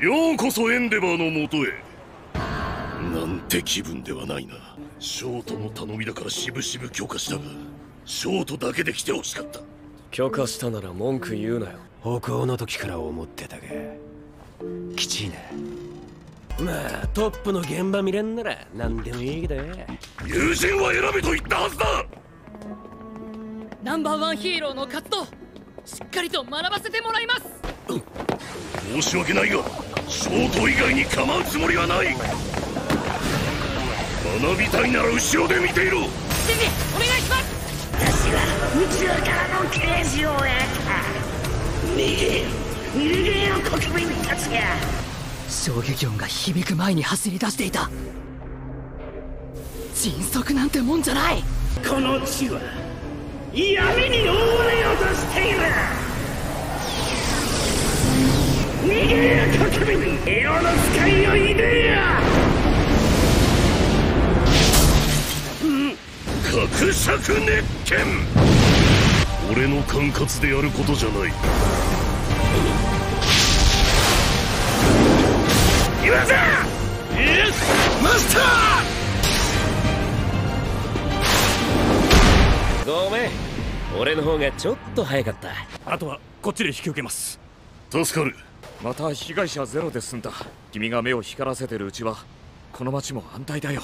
ようこそエンデバーの元へ。なんて気分ではないな。ショートの頼みだからしぶしぶ許可したが、ショートだけで来てほしかった。許可したなら文句言うなよ。歩行の時から思ってたがきちいな。まあトップの現場見れんなら何でもいいけど。友人は選べと言ったはずだ。ナンバーワンヒーローの活動しっかりと学ばせてもらいます。申し訳ないがショート以外に構うつもりはない。学びたいなら後ろで見ていろ。先生お願いします。私は宇宙からの刑事をやった。逃げよ国民たちが。衝撃音が響く前に走り出していた。迅速なんてもんじゃない。この地は闇に覆われようとしている。逃げや国民、エロの使いをいでや。格尺熱拳、俺の管轄でやることじゃない。マスター！ごめん、俺の方がちょっと早かった。あとはこっちで引き受けます。助かる。また被害者ゼロで済んだ。君が目を光らせてるうちはこの町も安泰だよ。